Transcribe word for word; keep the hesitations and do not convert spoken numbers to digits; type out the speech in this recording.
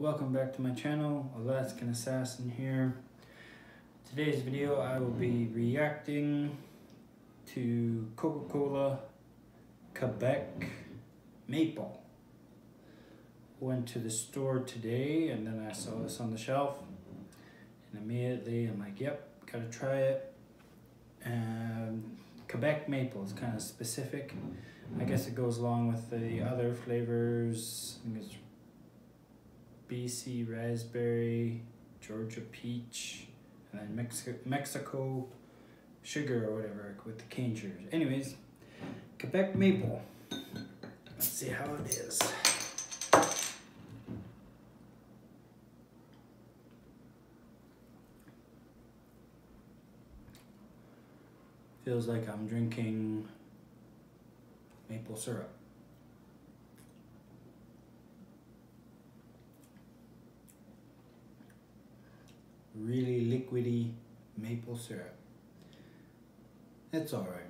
Welcome back to my channel, Alaskan Assassin here. Today's video I will be reacting to Coca-Cola Quebec Maple. Went to the store today and then I saw this on the shelf and immediately I'm like, yep, gotta try it. And Quebec Maple is kind of specific. I guess it goes along with the other flavors. I think it's B C raspberry, Georgia peach, and then Mexico, Mexico sugar or whatever with the cane sugar. Anyways, Quebec Maple. Let's see how it is. Feels like I'm drinking maple syrup. Really liquidy maple syrup. It's all right.